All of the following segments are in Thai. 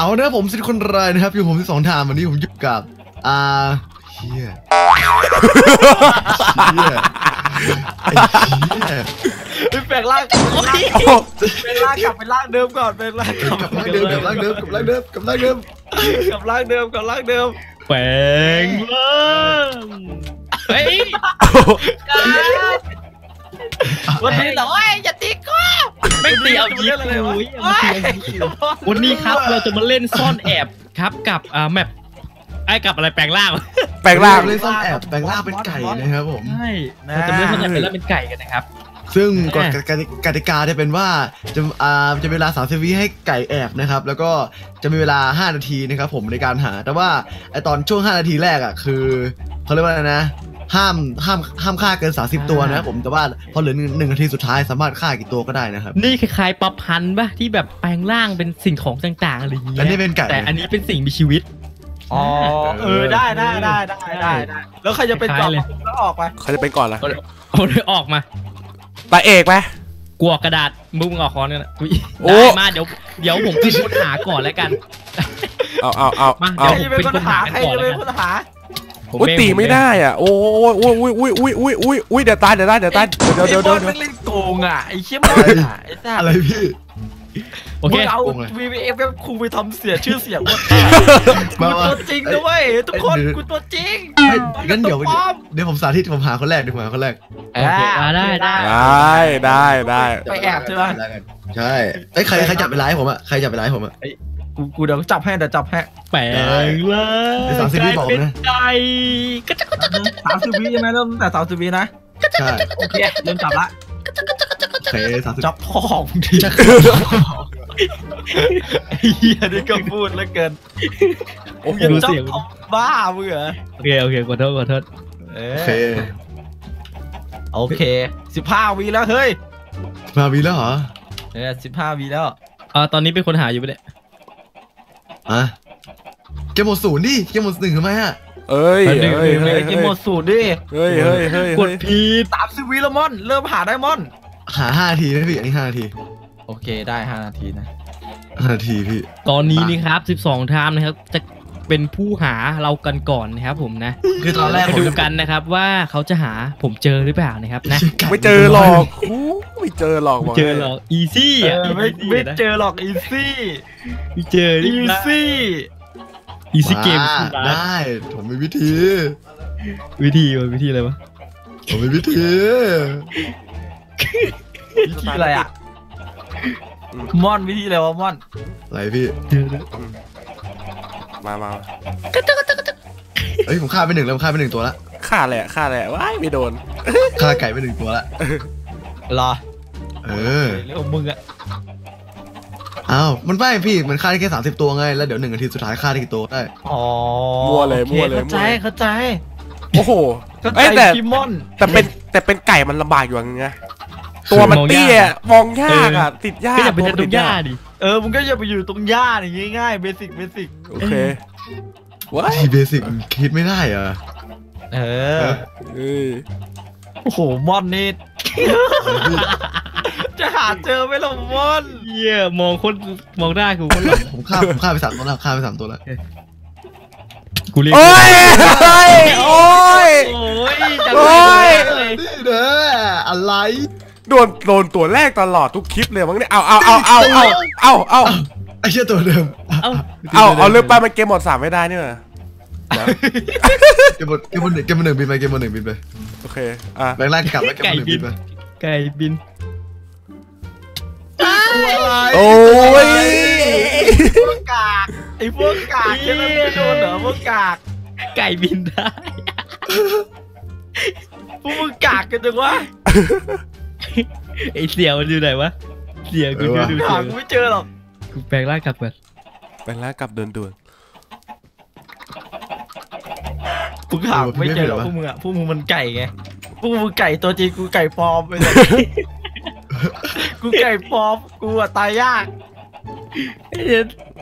เอานะผมสิคนไรนะครับอยู่ผมที่สองทางวันนี้ผมอยู่กับเฮียเป็นแปลงร่างเป็นร่างกลับเป็นร่างเดิมก่อนเป็นร่างกลับร่างเดิมกลับร่างเดิมกลับร่างเดิมกลับร่างเดิมกลับร่างเดิมกลับร่างเดิมแปลงร่างเฮ้ยวันนี้เหรอจะตีกูไม่ตีเอายิปวันนี้ครับเราจะมาเล่นซ่อนแอบครับกับแมปไอ้กับอะไรแปลงร่างแปลงร่างเล่นซ่อนแอบแปลงร่างเป็นไก่นะครับผมใช่เราจะเล่นซ่อนแอบแปลงร่างเป็นไก่กันนะครับซึ่งกฎกติกาจะเป็นว่าจะเวลา30 วิให้ไก่แอบนะครับแล้วก็จะมีเวลา5 นาทีนะครับผมในการหาแต่ว่าไอตอนช่วง5 นาทีแรกอ่ะคือเขาเรียกว่าอะไรนะห้ามฆ่าเกิน30 ตัวนะครับผมแต่ว่าพอเหลือ1 นาทีสุดท้ายสามารถฆ่ากี่ตัวก็ได้นะครับนี่คล้ายๆป๊อปฮันป่ะที่แบบแปลงร่างเป็นสิ่งของต่างๆอะไรอย่างเงี้ยแต่นี่เป็นไก่แต่อันนี้เป็นสิ่งมีชีวิตอ๋อเออได้แล้วใครจะเป็นก่อนแล้วออกไปใครจะเป็นก่อนล่ะเอาเลยออกมาตาเอกไหมกลัวกระดาษมึงออกคอนกันนะได้มาเดี๋ยวผมเป็นคนหาก่อนแล้วกันเอามาเดี๋ยวเป็นคนหาใครจะเป็นคนหาอุ้ยตีไม่ได้อ่ะโอ้ยอุ้ยเดี๋ยวตายเดี๋ยวไอ้บอลเล่นโกงอ่ะไอ้เชี่ยบอลอะไรพี่โอเคเอา VVF แบบครูไปทำเสียชื่อเสียงว่าตัวจริงด้วยทุกคนกูตัวจริงงั้นเดี๋ยวผมสาธิตผมหาคนแรกดีกว่าคนแรกได้ไปแอบใช่ไหมใช่ไอ้ใครจับไปไล่ผมอ่ะใครจับไปไล่ผมอ่ะกูเดี๋ยวจับให้แปลงเลย30 วิบอกนะไก่ก็จะ30 วิใช่ไหมเริ่มแต่30 วินะใช่โอเคเริ่มจับละจับพ่อของทีเฮียนี่ก็พูดแล้วเกินโอ้ยจับพ่อบ้ามึงเหรอโอเคขอโทษโอเค15 วิแล้วเฮ้ย15 วิแล้วเหรอ15 วิแล้วตอนนี้เป็นคนหาอยู่ปะเนี่ยอะเกมหมดศูนย์ดิเกมหมด1ทำไมฮะเกมหมดศูนย์ดิเฮ้ยกดพี30 วิแล้วมอนเริ่มหาได้มอนหา5 นาทีนะพี่อันนี้5 นาทีโอเคได้5 นาทีนะ5 นาทีพี่ตอนนี้นี่ครับ12 ทามนะครับจะเป็นผู้หาเรากันก่อนนะครับผมนะคือตอนแรกดูกันนะครับว่าเขาจะหาผมเจอหรือเปล่านะครับนะไม่เจอหรอกอีซี่ไม่เจอหรอกอีซี่ไม่เจออีซี่เกมได้ผมมีวิธีอะไรวะผมมีวิธีอะไรอ่ะม่อนวิธีอะไรวะม่อนอะไรพี่มาเฮ้ยผมฆ่าไป1ตัวละฆ่าแหละว้ายไม่โดนฆ่าไก่ไป1 ตัวละรอเรื่องของมึงอะอ้าวมันไม่พี่มันฆ่าได้แค่30 ตัวไงแล้วเดี๋ยว1 นาทีสุดท้ายฆ่าได้กี่ตัวได้อ๋อมั่วเลยเข้าใจโอ้โหแต่เป็นไก่มันลำบากอยู่อย่างเงี้ยตัวมันเตี้ยมองยากอะติดยากก็อย่าไปตรงหญ้าดิมึงก็อย่าไปอยู่ตรงหญ้าอย่างง่ายๆเบสิกโอเคว้ายเบสิกคิดไม่ได้อะโอ้โหมอนนี่จะหาเจอไหมล่ะมอนเหี้ยมองได้กูผมข้ามไป3 ตัวแล้วกูเรียกโอ้ยเด้ออะไรโดนตัวแรกตลอดทุกคลิปเลยมั้งเนี่ยเอาไอ้เชี่ยตัวเดิมเอาเลือกไปมันเกมหมด3ไม่ได้นี่หว่าเกมหมด 1บินไปโอเคแรงกลับแล้วเกมหมด 1บินไปไก่บินโอ้ยไอ้พวกกากจะโดนเหรอพวกกากไก่บินได้พวกมึงกากกันจังวะไอ้เสี่ยวมันอยู่ไหนวะเสี่ยวกูดูหากูไม่เจอหรอกกูแปลงร่างกลับก่อนแปลงร่างกลับด่วนกูหาไม่เจอหรอกพวกมึงมันไก่ไงพวกมึงไก่ตัวจริงกูไก่ปลอมไปเลยกูไก่ปลอมกูอะตายยาก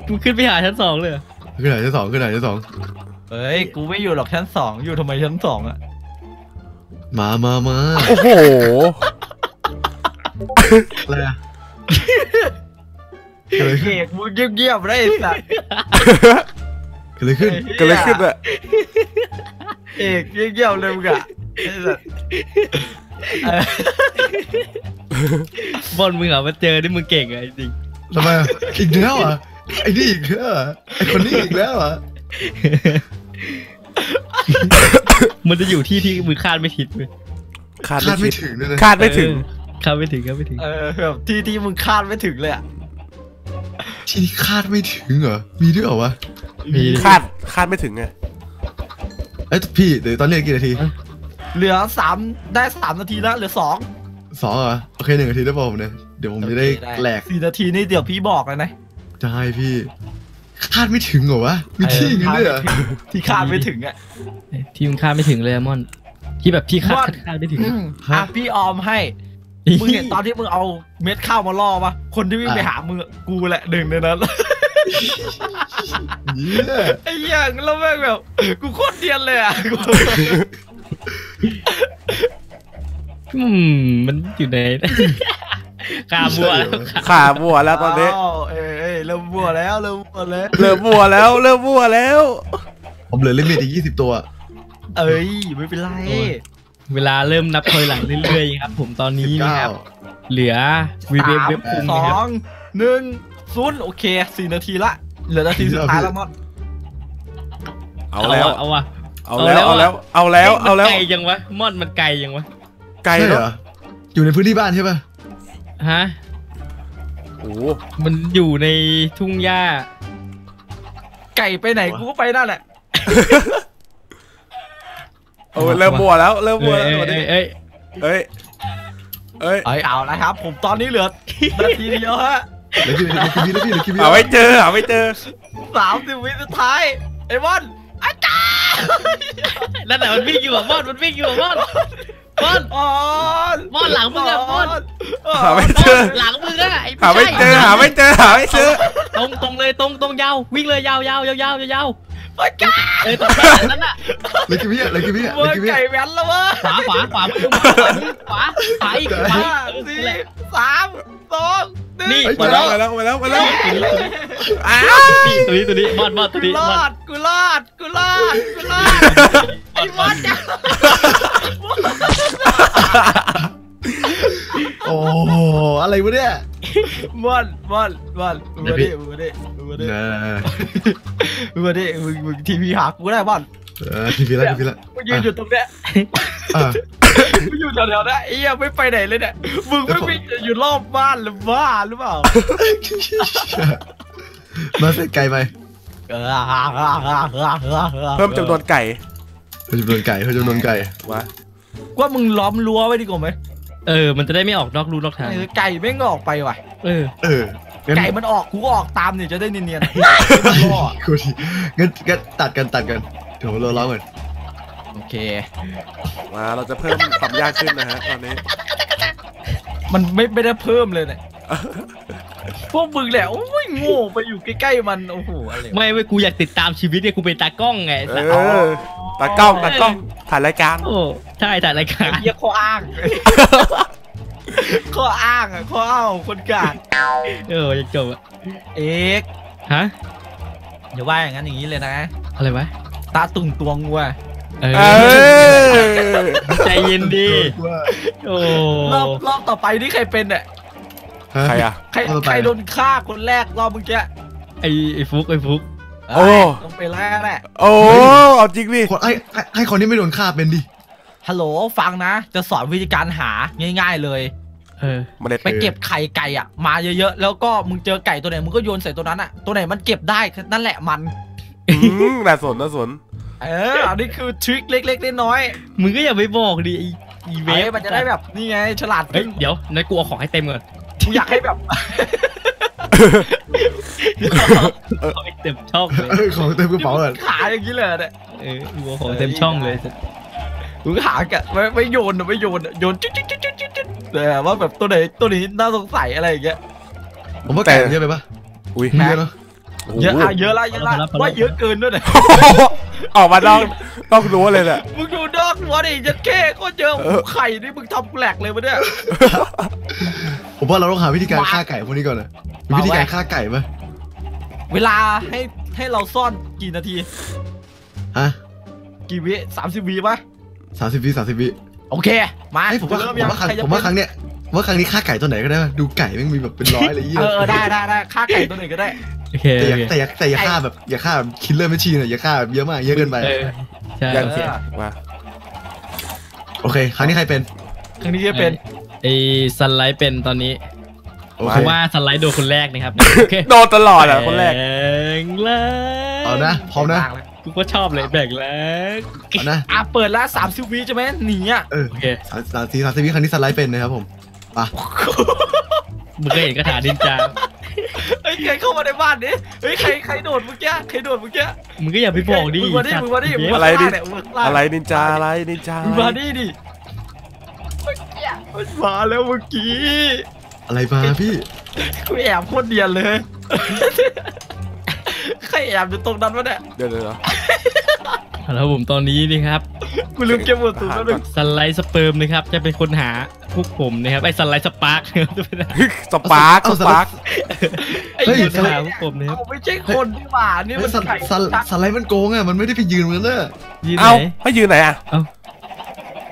กูขึ้นไปหาชั้น2เลยขึ้นหาชั้น 2เฮ้ยกูไม่อยู่หรอกชั้น2อยู่ทำไมชั้น2อะมาโอ้โหอะไรอะ เกลียดมึงเงียบๆได้สัสเกิดอะไรขึ้นเกิดอะไรขึ้นอะเอกเงียบๆเลยมึงอะบอลมึงเหรอมาเจอที่มึงเก่งไงจริงทำไมอีกแล้วอ่ะไอ้นี่อีกแล้วอ่ะไอ้คนนี้อีกแล้วอ่ะมันจะอยู่ที่ที่มึงคาดไม่ถึงเลยคาดไม่ถึงเออแบบที่มึงคาดไม่ถึงเลยอ่ะที่คาดไม่ถึงเหรอมีด้วยเหรอวะมีคาดไม่ถึงไงเอ้ยพี่เดี๋ยวตอนเรียนกี่นาทีเหลือ3ได้3นาทีแล้วเหลือ2เหรอโอเค1 นาทีได้ป่ะผมเนี่ยเดี๋ยวผมจะได้แหลก4 นาทีนี่เดี๋ยวพี่บอกเลยนะได้พี่คาดไม่ถึงเหรอวะมีที่อย่างนี้ด้วยเหรอที่คาดไม่ถึงอ่ะที่มึงคาดไม่ถึงเลยมอนที่แบบที่คาดไม่ถึงอ่ะพี่ออมให้มึงเห็นตอนที่มึงเอาเม็ดข้าวมาล่อปะคนที่วิ่งไปหามึงกูแหละดึงในนั้นไอ้อย่างแล้วแม่งแบบกูโคตรเดียนเลยอ่ะมันอยู่ไหนขาบัวแล้วตอนนี้เริ่มบัวแล้วเริ่มบัวแล้วผมเหลือลิมิตอีก20ตัวเอ้ยไม่เป็นไรเวลาเริ่มนับถอยหลังเรื่อยๆครับผมตอนนี้นะครับเหลือ3 2 1 0โอเค4 นาทีละเหลือนาทีสุดท้ายแล้วมอดเอาแล้วไกลยังวะมอดมันไกลยังวะไกลเหรออยู่ในพื้นที่บ้านใช่ป่ะฮะโอ้มันอยู่ในทุ่งหญ้าไก่ไปไหนกูก็ไปนั่นแหละโอ้เริ่มบัวแล้วเอาละครับผมตอนนี้เหลือนาทีเดียวฮะเอาไม่เจอ30 วิสุดท้ายไอ้บอลอาจารย์แล้วแต่มันวิ่งอยู่อ่ะบอลมันวิ่งอยู่อ่ะบอลหลังมึงอ่ะบอลหาไม่เจอหลังมึงอ่ะหาไม่เจอตรงเลยตรงยาววิ่งเลยยาวไอ้ก้าไอ้ตัวนั้นน่ะเลยกี่วิไก่แว้นแล้วเว้ยขวา4 3 2 1นี่มาแล้วอ้าวตัวนี้มอดตัวนี้รอดไอ้มอดจ้ะโอ้อะไรวะเนี่ยบอลทีวีหักกูได้บอลทีวีละมึงยืนอยู่ตรงเนี้ยมึงอยู่แถวๆนะไอ้ยังไม่ไปไหนเลยเนี่ยมึงไม่อยู่รอบบ้านหรือบ้าหรือเปล่ามาเสร็จไก่ไปเพิ่มจำนวนไก่วะว่ามึงล้อมรั้วไว้ดีกว่าไหมมันจะได้ไม่ออกนอกรูนอกทางไก่ไม่ออกไปว่ะไก่มันออกกูออกตามเนี่ยจะได้เนียนๆกูดีงั้นตัดกันเดี๋ยวเราล้อมกันโอเคมาเราจะเพิ่มความยากขึ้นนะฮะตอนนี้มันไม่ได้เพิ่มเลยเนี่ยพวกมึงแหละโอ้ยโง่ไปอยู่ใกล้ๆมันโอ้โหอะไรไม่กูอยากติดตามชีวิตเนี่ยกูเป็นตากล้องไงตากล้องถ่ายรายการใช่ถ่ายรายการเรียกข้ออ้างคนกลางอย่าจบอ่ะเอกฮะอย่าว่าอย่างนั้นอย่างนี้เลยนะอะไรวะตาตุ่งตวงวัวใจเย็นดีรอบต่อไปนี่ใครเป็นเนี่ยใครโดนฆ่าคนแรกรอบเมื่อกี้ไอ้ฟุกโอ้ต้องไปแล้วแหละโอ้เอาจริงดิให้คนที่ไม่โดนฆ่าเป็นดิฮัลโหลฟังนะจะสอนวิธีการหาง่ายๆเลยไปเก็บไข่ไก่อ่ะมาเยอะๆแล้วก็มึงเจอไก่ตัวไหนมึงก็โยนใส่ตัวนั้นอ่ะตัวไหนมันเก็บได้นั่นแหละมันน่าสนอันนี้คือทริคเล็กๆน้อยๆมึงก็อย่าไปบอกดิอีเวฟมันจะได้แบบนี่ไงฉลาดเดี๋ยวนายกูเอาของให้เต็มก่อนกูอยากให้แบบเต็มช่องเลยของเต็มกระเป๋าเลยขาอย่างนี้เลยเนี่ยของเต็มช่องเลยกูหาแกไม่โยนแต่ว่าแบบตัวนี้น่าสงสัยอะไรอย่างเงี้ยผมว่าแต่เยอะไปปะอุ้ยเยอะละว่าเยอะเกินด้วยเนี่ยออกมาต้องรั้วเลยแหละมึงดูนอกรั้วดิจะแค่ก็เยอะไข่นี่มึงทำแปลกเลยมาเนี่ยผม ผมว่าเราต้องหาวิธีการฆ่าไก่พวกนี้ก่อนนะมีวิธีการฆ่าไก่ไหมเวลาให้เราซ่อนกี่นาทีฮะกี่วิ30 วิปะ30 วิโอเคมาผมว่าครั้งเนี้ยว่าครั้งนี้ฆ่าไก่ตัวไหนก็ได้ดูไก่แม่งมีแบบเป็นร้อยอะไรเงี้ยได้ฆ่าไก่ตัวไหนก็ได้แต่อย่าฆ่าแบบอย่าฆ่าคิลเลอร์ไม่ชีนะอย่าฆ่าแบบเยอะมากเยอะเกินไปใช่มาโอเคครั้งนี้ใครเป็นครั้งนี้จะเป็นไอ้สไลด์เป็นตอนนี้เพราะว่าสไลด์โดนคนแรกนะครับโดนตลอดอ่ะคนแรกเอานะพร้อมนะกูก็ชอบเลยแบ่งแล้วเอานะเปิดละ30 วิใช่ไหมหนีอ่ะโอเค30 วิครั้งนี้สไลด์เป็นนะครับผมป่ะมึงเคยเห็นกระถาดินจาไอ้ใครเข้ามาในบ้านนี่เฮ้ยใครโดดเมื่อกี้มึงก็อย่าไปบอกดิมึงมาดิอะไรนินจามาดิดิมาแล้วเมื่อกี้อะไรมาพี่กูแอบโคตรเดียนเลยใครแอบอยู่ตรงนั้นวะเนี่ยเดี๋ยวแล้วผมตอนนี้นี่ครับกูลืมเก็บหมดตัวแล้วหนึ่งสไลด์สเปิร์มนะครับจะเป็นคนหาพวกผมนะครับไอ้สไลด์สปาร์กไอ้คนหาพวกผมเนี่ยไม่ใช่คนที่หวานนี่มันสไลด์มันโกงอ่ะมันไม่ได้ไปยืนเหมือนเนอะเอาให้ยืนไหนอ่ะ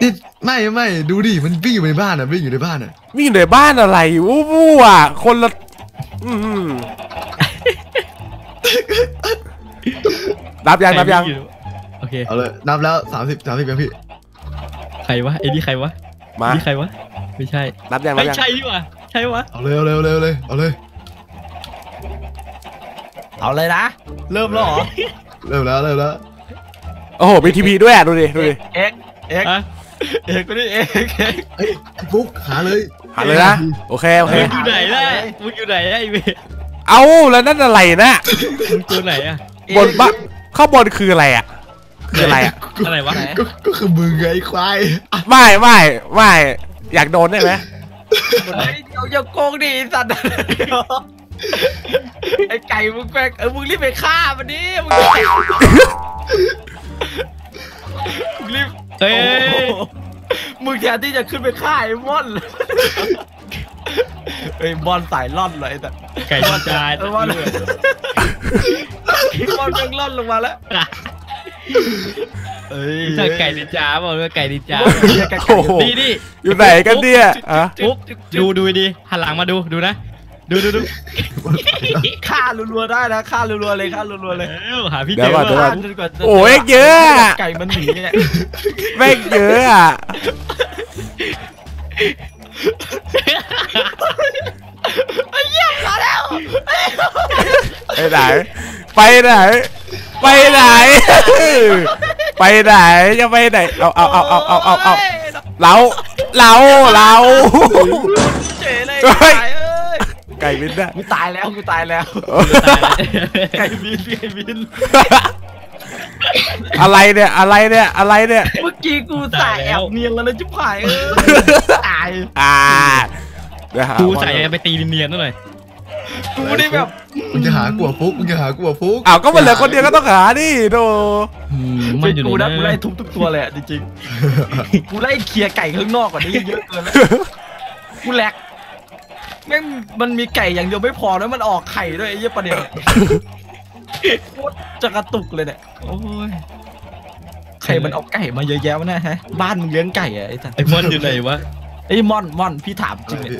นี่ไม่ดูดิมันวิ่งอยู่ในบ้านอ่ะวิ่งอยู่ในบ้านอ่ะวิ่งอยู่ในบ้านอะไรอู้วู้อ่ะคนละนับยังโอเคเอาเลยนับแล้ว30ยังพี่ใครวะไอ้นี่ใครวะนี่ใครวะไม่ใช่นับยังไม่ใช่ดิวะใช่วะเอาเลยเอาเลยนะเริ่มแล้วเหรอเริ่มแล้วโอ้โหมีทีวีด้วยอ่ะดูดิเอ็กก็ได้เฮ้ยฟุกหาเลยนะโอเคอยู่ไหนล่ะมึงอยู่ไหนไอ้เบเอาแล้วนั่นอะไรนะตัวไหนอ่ะบนบ้าข้าวบนคืออะไรอ่ะอะไรวะก็คือมือไงควายไม่อยากโดนได้ไหมอย่าโกงดิสัตว์ไอ้ไก่มึงแกล้งมึงรีบไปฆ่ามันดิมึงรีบมึงแทนที่จะขึ้นไปฆ่าไอ้มอนบอลสายล่อนเลยแต่ไก่บอลตายแล้วบอลยังล่อนลงมาแล้วถ้าไก่ดิจ้าบอกว่าไก่ดิจ้านี่อยู่ไหนกันเนี่ยดูดิหันหลังมาดูนะดูฆ่ารัวๆได้นะฆ่ารัวๆเลยหาพี่เจอฆ่าจนกว่าโอ้ยเยอะไก่มันหนีเนี่ยแม่งเยอะอ่ะไอ้ยักษ์มาแล้วไปไหนจะไปไหนเอาเราไก่บินได้กูตายแล้วไก่บินอะไรเนี่ยเมื่อกี้กูใส่แอบเนียนแล้วนะจิ๊บหายตายกูใส่ไปตีเนียนนั่นเลยกูได้แบบมึงจะหากลัวฟุกอ้าวก็มันเหลือคนเดียวก็ต้องหาดิโธ่ไม่กูนะกูไล่ทุบทุกตัวเลยจริงๆกูไล่เคลียร์ไก่ข้างนอกก่อนนี่เยอะเกินแล้วกูแหลกแม่งมันมีไก่อย่างเดียวไม่พอแล้วมันออกไข่ด้วยไอ้เยี่ยประเดี๋ยวโคตรจะกระตุกเลยเนี่ยโอ้ยไข่มันออกไก่มาเยอะแยะวะนะฮะบ้านมึงเลี้ยงไก่อะไอ้มอนอยู่ไหนวะไอ้มอนพี่ถามจริงเลย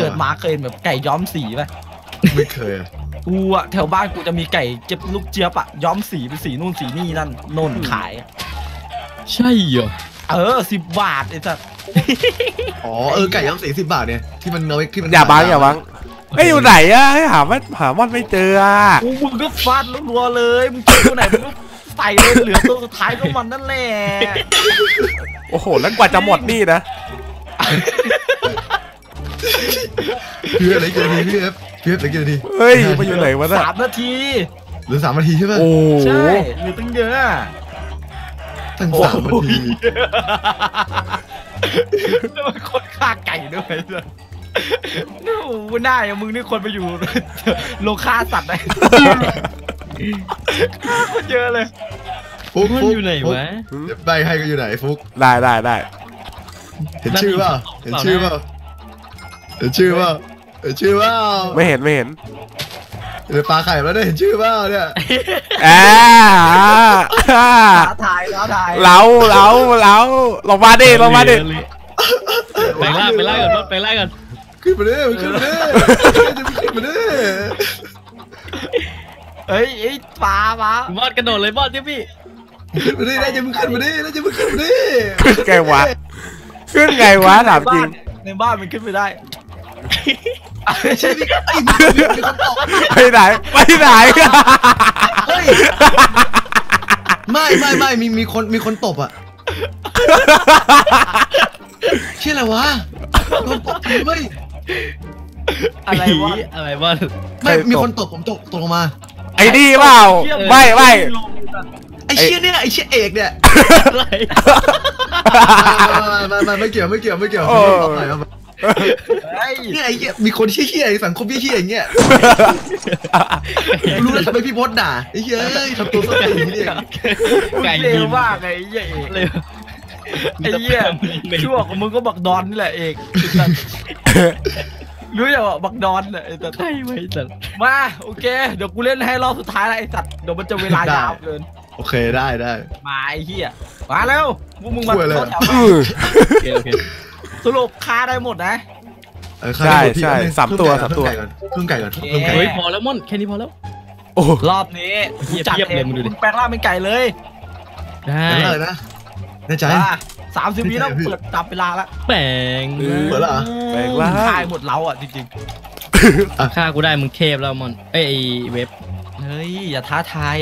เกิดมาเคยแบบไก่ย้อมสีป่ะไม่เคยกูอะแถวบ้านกูจะมีไก่เก็บลูกเจี๊ยบอะย้อมสีเป็นสีนู่นสีนี่นั่นโน่นขายใช่เหรอ10 บาทไอ้สัสอ๋อไก่ย้อมสี10 บาทเนี่ยที่มันเอาไว้ที่มันอย่าบังไอ้อยู่ไหนอะหาว่าหาม่อนไม่เจออะมึงก็ฟาดรัวๆเลยมึงเจอตัวไหนมึงก็ใส่เลยเหลือตัวสุดท้ายก็มันนั่นแหละโอ้โหแล้วกว่าจะหมดนี่นะคืออะไรกี่นาทีพี่เอฟกี่นาทีเฮ้ยไปอยู่ไหนวะเนี่ย3 นาทีหรือ3 นาทีใช่ไหมโอ้ใช่หรือตั้งเยอะตั้ง3 นาทีแล้วมันคนฆ่าไก่ด้วยเลยนู่นได้มึงนี่คนไปอยู่โลฆ่าสัตว์เลยคนเยอะเลยฟุกอยู่ไหนวะได้ให้ก็อยู่ไหนฟุกได้เห็นชื่อป่ะ เห็นชื่อว่าไม่เห็นไม่เห็นเดี๋ยวปลาไข่มาได้เห็นชื่อว่าเนี่ยถ่ายแล้วถ่ายเราลงมาดิลงมาดิไปไล่ไปไล่กันรถไปไล่กันขึ้นมาดิขึ้นมาดิขึ้นมาดิเอ้ยไอ้ปลาปลาบอดกระโดดเลยบอดที่พี่ขึ้นมาดิได้จะมึงขึ้นมาดิได้จะมึงขึ้นมาดิขึ้นไงวะขึ้นไงวะถามจริงในบ้านมันขึ้นไม่ได้ไปไหนไปไหนไม่มีคนตบอ่ะชื่ออะไรวะโดนตบเฮ้ยอะไรวะอะไรวะไม่มีคนตบผมตกลงมาไอ้นี่เปล่าไม่ไอ้เชี่ยเนี่ยไอ้เชี่ยเอกเนี่ยไม่เกี่ยวเนี่ยไอ้มีคนเชี่ยๆสังคมเชี่ยๆอย่างเงี้ยรู้แล้วทำไมพี่พจน์ด่าไอ้เชี่ยทำตัวเสียอย่างเงี้ยไก่เลี้ยงว่าไงไอ้เชี่ยเอกเลยไอ้เชี่ยชั่วของมึงก็บักดอนนี่แหละเอกรู้อย่างว่าบักดอนเลยแต่ใช่ไหมสัตว์มาโอเคเดี๋ยวกูเล่นให้รอบสุดท้ายแล้วไอ้สัตว์เดี๋ยวมันจะเวลายาวเกินโอเคได้มาไอ้เชี่ยมาแล้วมึงมาเข้าแถวสรุปฆ่าได้หมดนะใช่3 ตัวเพิ่มไก่ก่อนเฮ้ยพอแล้วม่อนแค่นี้พอแล้วโอ้รอบนี้จับเองแปลงร่างเป็นไก่เลยได้เลยนะแน่ใจ30 วิแล้วเปิดตับเวลาละแปลงเปิดแล้วอ่ะแปลงร่างฆ่าหมดเราอ่ะจริงๆฆ่ากูได้มึงเทพแล้วม่อนเอ้ยเว็บเฮ้ยอย่าท้าทาย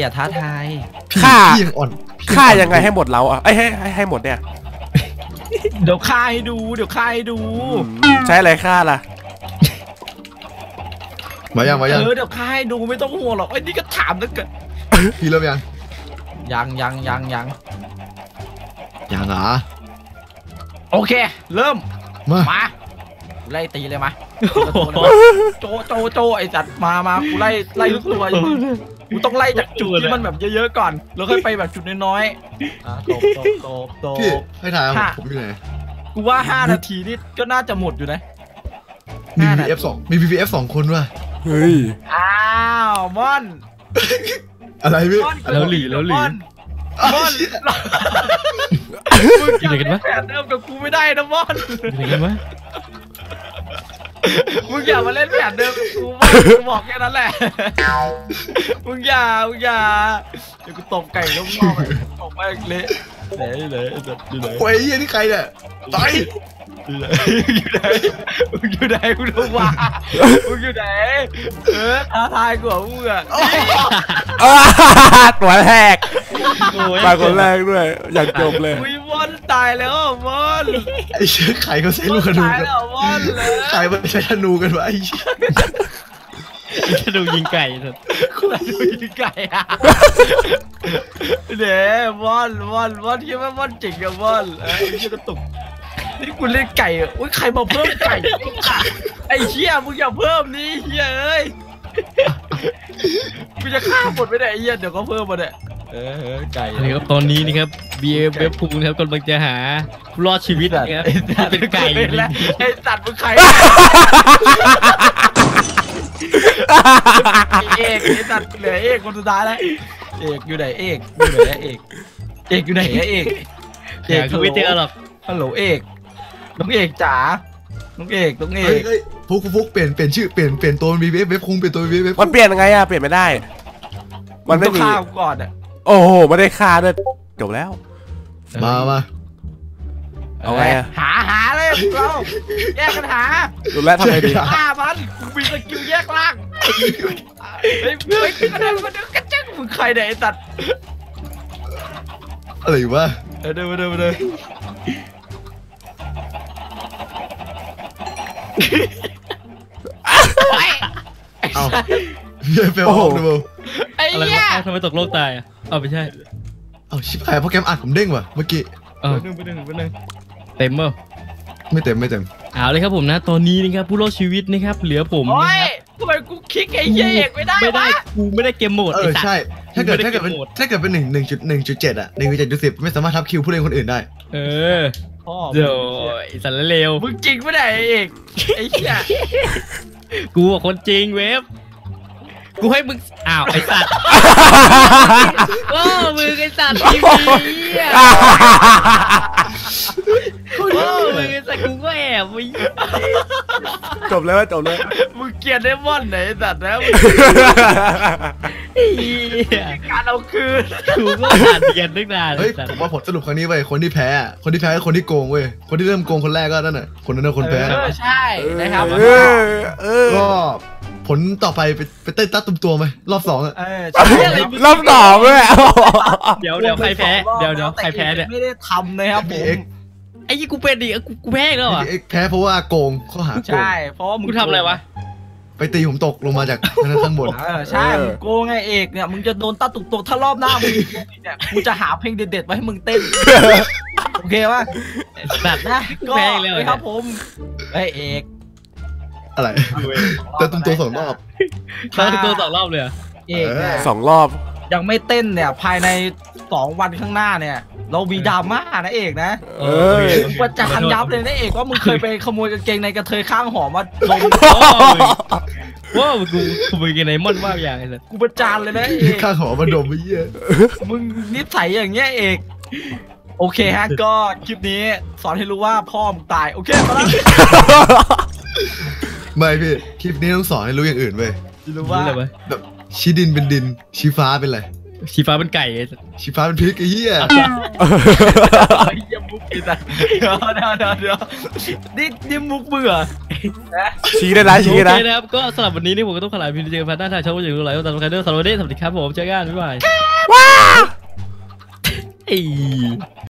ฆ่ายังไงให้หมดเราอ่ะไอ้ให้หมดเนี่ยเดี๋ยวฆ่าให้ดูใช้อะไรฆ่าล่ะมายังเดี๋ยวฆ่าให้ดูไม่ต้องห่วงหรอกไอ้นี่ก็ถามนักเกิดพี่เริ่มยังเหรอโอเคเริ่มมากูไล่ตีเลยมาโจไอ้จัดมากูไล่ลูกตัวอยู่กูต้องไล่จากจุดที่มันแบบเยอะๆก่อนแล้วค่อยไปแบบจุดน้อยๆตบพี่ให้ถ่ายผมอยู่ไหนกูว่า5 นาทีนี่ก็น่าจะหมดอยู่นะมี VVF 2 คนว่ะเฮ้ยอ้าวม่อนอะไรพี่แล้วหลีม่อนมึงจะเป็นแผนเดิมกับกูไม่ได้นะม่อนมึงอย่ามาเล่นแผนเดิมกับกูบอกแค่นั้นแหละมึงอย่าเดี๋ยวกูตบไก่ล้มงอตบไปเละเละไอ้เหี้ยนี่ใครเนี่ยตายอยู่ไหนรู้ว่ามึงอยู่ไหนท้าทายกูเหรอมึงอ่ะตัวแรกมาคนแรกด้วยอยากจบเลยวิวอนตายแล้ววอนไอ้เชี่ยไข่เขาใช้ลูกกระดูกไข่มันใช้ธนูกันวะไอ้เชี่ยธนูยิงไก่เถอะธนูยิงไก่อ่ะเด้วอนคิดว่าวอนจริงกับวอนไอ้เชี่ยกระตุกนี่กูเล่นไก่อุ้ยใครมาเพิ่มไก่ไอ้เชี่ยมึงอย่าเพิ่มนี่เชี่ยเอ้ยกูจะฆ่าหมดไม่ได้ไอ้เชี่ยเดี๋ยวก็เพิ่มมาเนี่ยไก่นี่ครับตอนนี้นี่ครับเว็บพุงนะครับกำลังจะหารอดชีวิตนะครับเป็นไก่แล้วไอ้สัตว์มึงใครเอกไอ้สัตว์เหลือเอกคนสุดท้ายแล้วเอกอยู่ไหนเอกอยู่ไหนเอกคือไม่เจอหรอกฮัลโหลเอกน้องเอกจ๋าน้องเอกฟุกเปลี่ยนชื่อเปลี่ยนตัวมีเว็บพุงเปลี่ยนตัวมีเว็บมันเปลี่ยนยังไงอะเปลี่ยนไม่ได้มันไม่มีข้าวก่อนอะโอ้โหไม่ได้ฆ่าด้วยจบแล้วมาเอาไงอะหาเลยเราแยกกันหาดูแลทำไงดีฆ่ามันกูมีสกิลแยกล่างไอ้พี่ก็ได้มาเดินกระจังมึงใครเนี่ยไอ้สัตว์อะไรวะเดินเอาโอ้โหไอ้เหี้ยทำไมตกโลกตายอะเอาไม่ใช่เอาชิบหายเพราะแกมอัดผมเด้งว่ะเมื่อกี้ไปหนึ่งเต็มเปล่าไม่เต็มเอาเลยครับผมนะตอนนี้นะครับผู้รอดชีวิตนะครับเหลือผมนะครับทำไมกูคลิกไอ้เหี้ยเอกไม่ได้กูไม่ได้เกมโหมดใช่ถ้าเกิดเป็น1.1.7อะ1.7.10ไม่สามารถทับคิวผู้เล่นคนอื่นได้เดี๋ยวไอ้สัตว์เลวมึงจริงไม่ได้เอกไอ้เหี้ย กูอะคนจริงเวฟกูให้มึงอ้าวไอ้สัตว์ว้าวมึงไอ้สัตว์ทีวีอ่ะว้าวมึงไอ้สัตว์กูก็แอบมึงจบแล้วจบเลยมึงเกลียดได้ม่อนไหนสัตว์แล้วการเอาคืนกูก็อ่านเกลียดนึกนานเฮ้ยผมว่าผลสรุปครั้งนี้ไปคนที่แพ้คนที่แพ้คือคนที่โกงเว้ยคนที่เริ่มโกงคนแรกก็นั่นแหละคนนั้นคนแพ้ใช่นะครับก็ผลต่อไปไปเต้นตัดตุ้มตัวไหมรอบสองอะรอบสองเลยเดี๋ยวใครแพ้เดี๋ยวใครแพ้เนี่ยไม่ได้ทำนะครับผมไอ้ยี่กูเป็นดิกูแพ้แล้วอ่ะแพ้เพราะว่าโกงข้อหาใช่เพราะมึงทำอะไรวะไปตีผมตกลงมาจากข้างบนใช่มึงโกงไงเอกเนี่ยมึงจะโดนตัดตุ้มตัวถ้ารอบหน้ามึงเนี่ยกูจะหาเพลงเด็ดๆไว้ให้มึงเต้นโอเคป่ะแบบนะก็เลยครับผมไอ้เอกอะไรแต่ตุ้มตัวสองรอบตุ้มตัวสองรอบเลยเอกสองรอบยังไม่เต้นเนี่ยภายใน2วันข้างหน้าเนี่ยเรามีดราม่านะเอกนะประจานยับเลยนะเอกว่ามึงเคยไปขโมยกางเกงในกระเทยข้างหอมาลงว้าวกูขโมยกางเกงในม่อนมากอย่างเลยกูประจานเลยนะเอกข้างหอมาดมไม่เยอะมึงนิสัยอย่างเงี้ยเอกโอเคฮะก็คลิปนี้สอนให้รู้ว่าพ่อมึงตายโอเคมาแล้วไม่พี่คลิปนี้ต้องสอนให้รู้อย่างอื่นเว้ยรู้ว่าแบบชี้ดินเป็นดินชี้ฟ้าเป็นอะไรชี้ฟ้าเป็นไก่ชี้ฟ้าเป็นพริกไอ้เหี้ยยิ้มมุกไอ้สัสเดี๋ยวนี่มุกเบื่อชี้ได้นะชี้ได้นะครับก็สำหรับวันนี้นี่ผมก็ต้องขอลาพี่เจอกันหน้าทางช่องวันอยู่หลายวันตามกันด้วยสวัสดีครับผมเจอกันบ๊ายบายว้า